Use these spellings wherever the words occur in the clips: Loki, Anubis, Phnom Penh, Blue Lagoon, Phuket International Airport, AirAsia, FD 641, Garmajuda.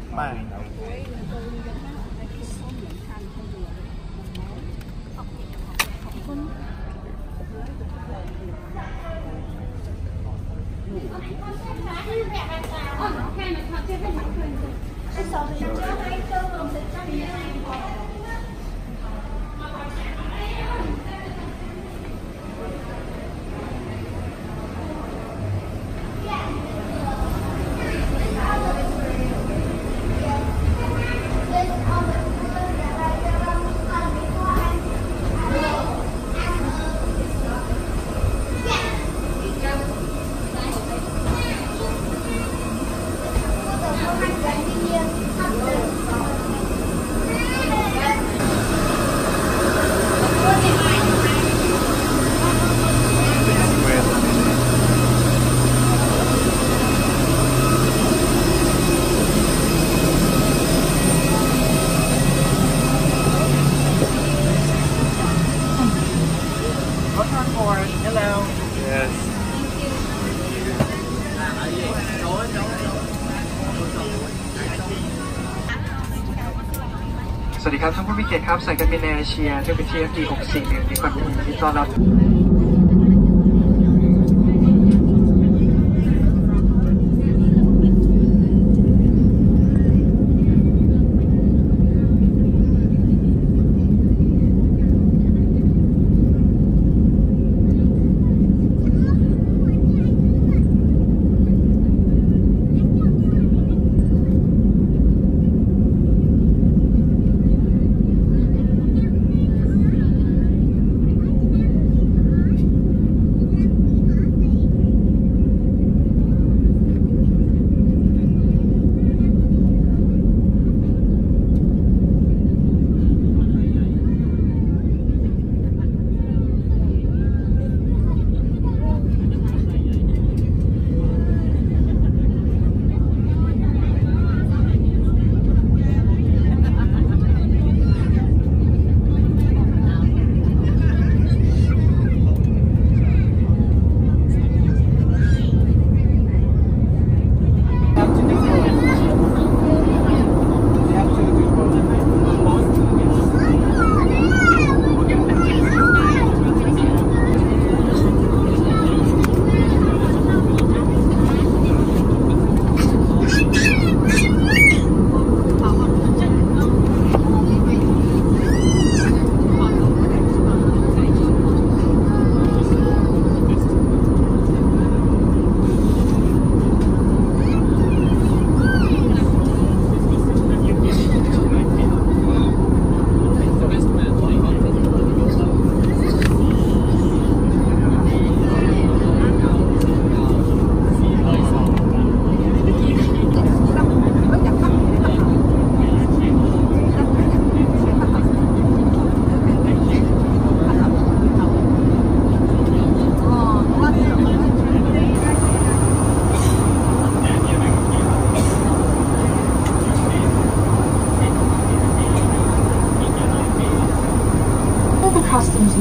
สวัสดีครับท่านผู้มีเกียรติครับสายการบินแอร์เอเชียเที่ยวบินที่ FD 641มีความยินดีต้อนรับ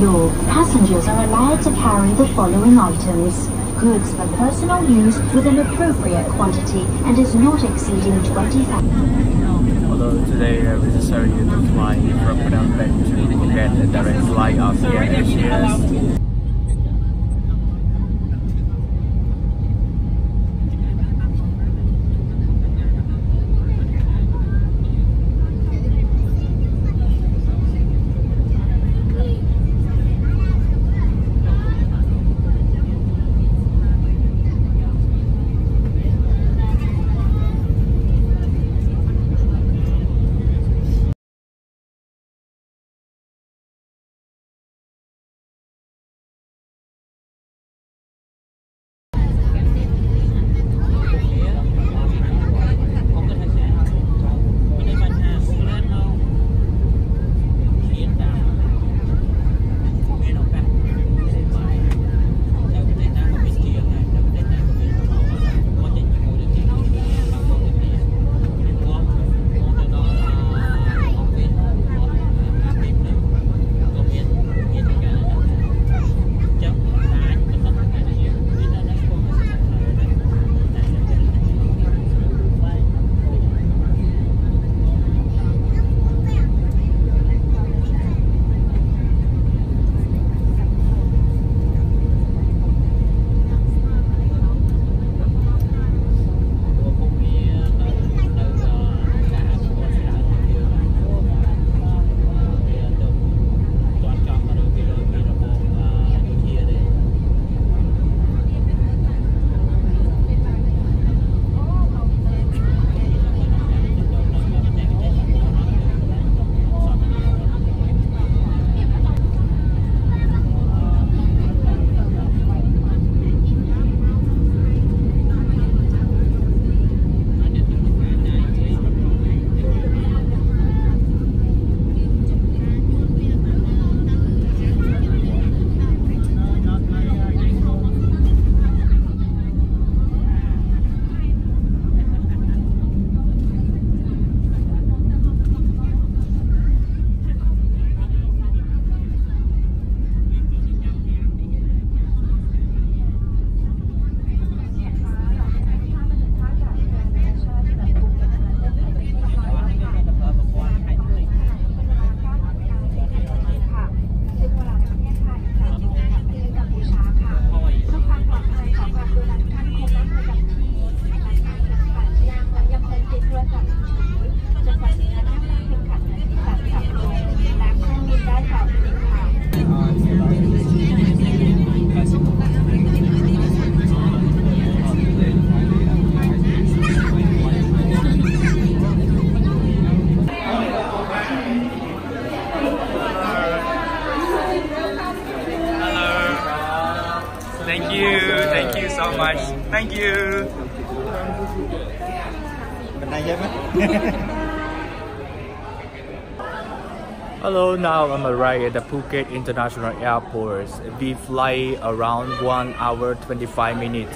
Law, passengers are allowed to carry the following items. Goods for personal use with an appropriate quantity and is not exceeding 20,000. Although today we just started to fly from Phnom Penh to Phuket, a direct flight of the Air Asia. Thank you เป็นไงเยอะไหม Hello, now I'm arrived at the Phuket International Airport. We fly around 1 hour 25 minutes.